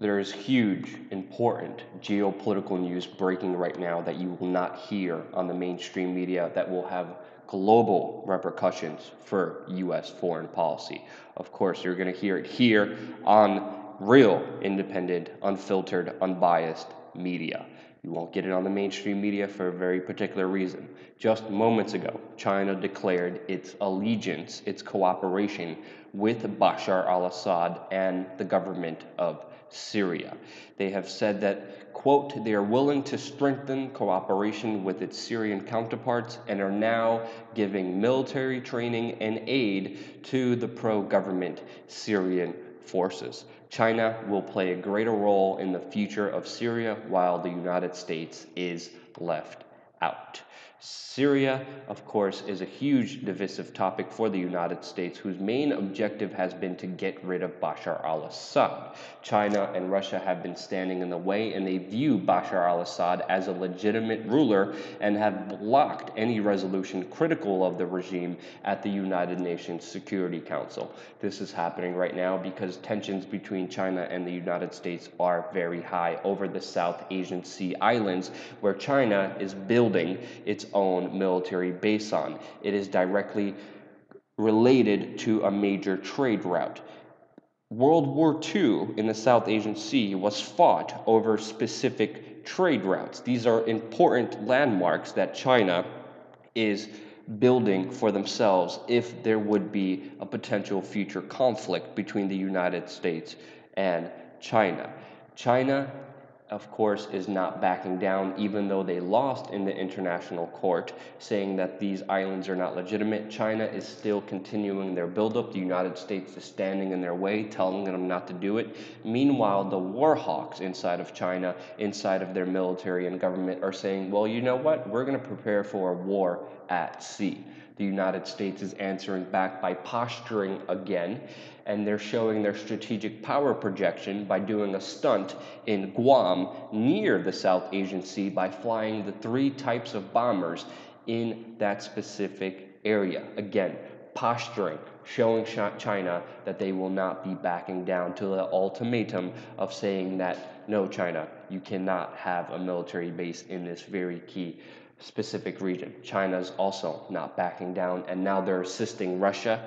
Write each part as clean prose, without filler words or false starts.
There is huge, important geopolitical news breaking right now that you will not hear on the mainstream media that will have global repercussions for U.S. foreign policy. Of course, you're going to hear it here on real, independent, unfiltered, unbiased media. You won't get it on the mainstream media for a very particular reason. Just moments ago, China declared its allegiance, its cooperation with Bashar al-Assad and the government of Syria. They have said that, quote, they are willing to strengthen cooperation with its Syrian counterparts and are now giving military training and aid to the pro-government Syrian forces. China will play a greater role in the future of Syria while the United States is left out. Syria, of course, is a huge divisive topic for the United States, whose main objective has been to get rid of Bashar al-Assad. China and Russia have been standing in the way, and they view Bashar al-Assad as a legitimate ruler and have blocked any resolution critical of the regime at the United Nations Security Council. This is happening right now because tensions between China and the United States are very high over the South Asian Sea islands, where China is building its own military base on. It is directly related to a major trade route. World War II in the South Asian Sea was fought over specific trade routes. These are important landmarks that China is building for themselves if there would be a potential future conflict between the United States and China. China, of course, is not backing down, even though they lost in the international court, saying that these islands are not legitimate. China is still continuing their buildup. The United States is standing in their way, telling them not to do it. Meanwhile, the war hawks inside of China, inside of their military and government, are saying, well, you know what? We're going to prepare for a war at sea. The United States is answering back by posturing again, and they're showing their strategic power projection by doing a stunt in Guam near the South Asian Sea by flying the 3 types of bombers in that specific area. Again, posturing, showing China that they will not be backing down to the ultimatum of saying that, no, China, you cannot have a military base in this very key specific region. China's also not backing down, and now they're assisting Russia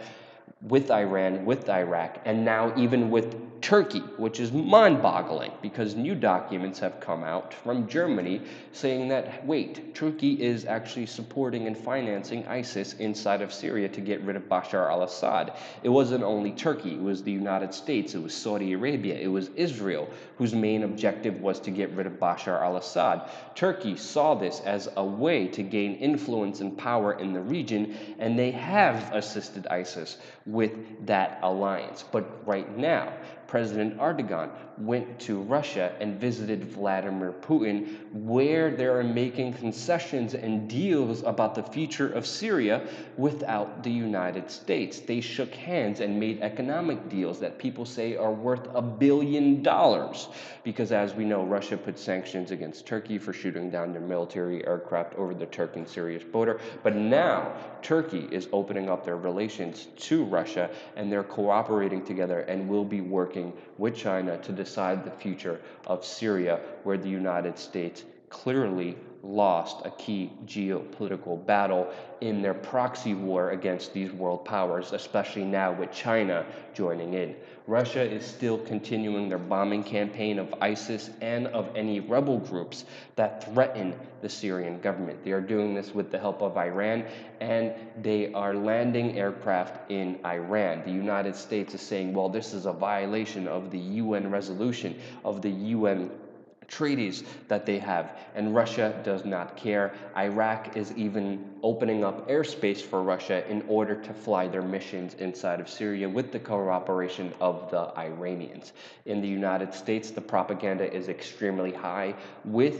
with Iran, with Iraq, and now even with Turkey, which is mind-boggling because new documents have come out from Germany saying that, wait, Turkey is actually supporting and financing ISIS inside of Syria to get rid of Bashar al-Assad. It wasn't only Turkey, it was the United States, it was Saudi Arabia, it was Israel, whose main objective was to get rid of Bashar al-Assad. Turkey saw this as a way to gain influence and power in the region, and they have assisted ISIS with that alliance. But right now, President Erdogan went to Russia and visited Vladimir Putin, where they are making concessions and deals about the future of Syria without the United States. They shook hands and made economic deals that people say are worth $1 billion, because as we know, Russia put sanctions against Turkey for shooting down their military aircraft over the Turk and Syrian border. But now Turkey is opening up their relations to Russia, and they're cooperating together and will be working with China to decide the future of Syria, where the United States clearly lost a key geopolitical battle in their proxy war against these world powers, especially now with China joining in. Russia is still continuing their bombing campaign of ISIS and of any rebel groups that threaten the Syrian government. They are doing this with the help of Iran, and they are landing aircraft in Iran. The United States is saying, well, this is a violation of the UN resolution, of the UN treaties that they have, and Russia does not care. Iraq is even opening up airspace for Russia in order to fly their missions inside of Syria with the cooperation of the Iranians. In the United States, the propaganda is extremely high, with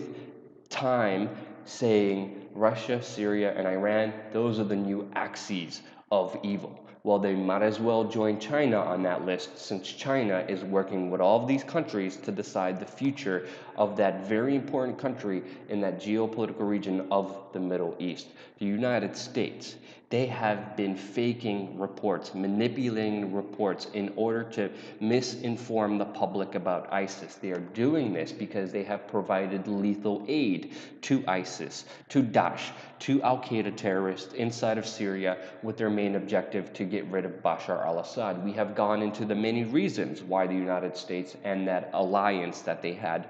Time saying Russia, Syria, and Iran, those are the new axes of evil. Well, they might as well join China on that list, since China is working with all of these countries to decide the future of that very important country in that geopolitical region of the Middle East. The United States they have been faking reports, manipulating reports in order to misinform the public about ISIS. They are doing this because they have provided lethal aid to ISIS, to Daesh, to al-Qaeda terrorists inside of Syria with their main objective to get rid of Bashar al-Assad. We have gone into the many reasons why the United States and that alliance that they had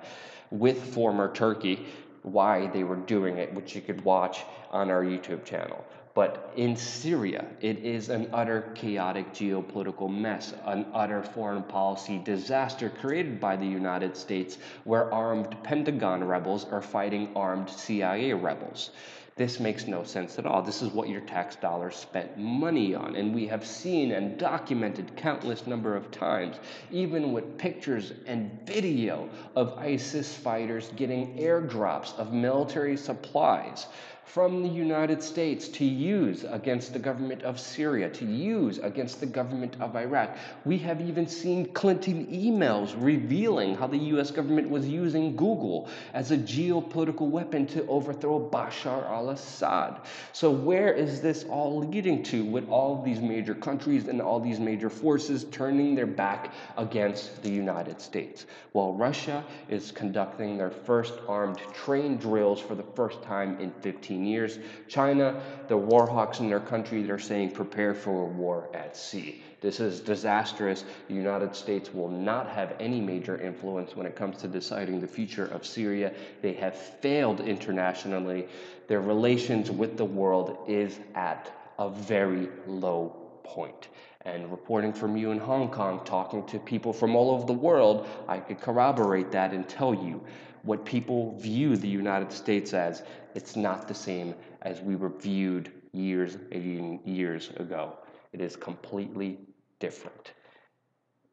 with former Turkey, why they were doing it, which you could watch on our YouTube channel. But in Syria, it is an utter chaotic geopolitical mess, an utter foreign policy disaster created by the United States, where armed Pentagon rebels are fighting armed CIA rebels. This makes no sense at all. This is what your tax dollars spent money on, and we have seen and documented countless number of times, even with pictures and video of ISIS fighters getting airdrops of military supplies from the United States to use against the government of Syria, to use against the government of Iraq. We have even seen Clinton emails revealing how the U.S. government was using Google as a geopolitical weapon to overthrow Bashar al-Assad. So where is this all leading to, with all these major countries and all these major forces turning their back against the United States? Well, Russia is conducting their first armed train drills for the first time in 15 years. China, the war hawks in their country, they're saying prepare for a war at sea. This is disastrous. The United States will not have any major influence when it comes to deciding the future of Syria. They have failed internationally. Their relations with the world is at a very low point. And reporting from you in Hong Kong, talking to people from all over the world, I could corroborate that and tell you what people view the United States as, it's not the same as we were viewed years and years ago. It is completely different.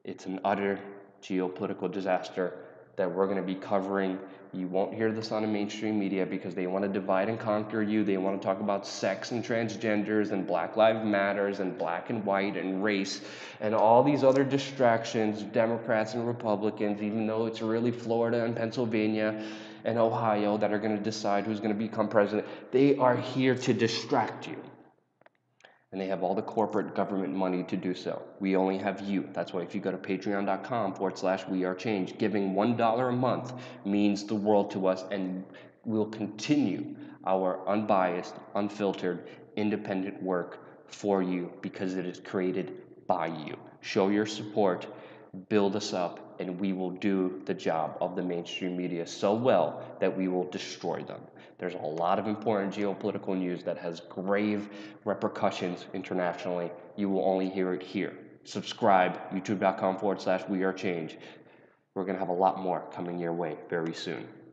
It's an utter geopolitical disaster that we're going to be covering. You won't hear this on the mainstream media because they want to divide and conquer you. They want to talk about sex and transgenders and Black Lives Matters and black and white and race and all these other distractions, Democrats and Republicans, even though it's really Florida and Pennsylvania and Ohio that are going to decide who's going to become president. They are here to distract you. And they have all the corporate government money to do so. We only have you. That's why if you go to patreon.com/WeAreChange, giving $1 a month means the world to us, and we'll continue our unbiased, unfiltered, independent work for you because it is created by you. Show your support, build us up, and we will do the job of the mainstream media so well that we will destroy them. There's a lot of important geopolitical news that has grave repercussions internationally. You will only hear it here. Subscribe, youtube.com/WeAreChange. We're going to have a lot more coming your way very soon.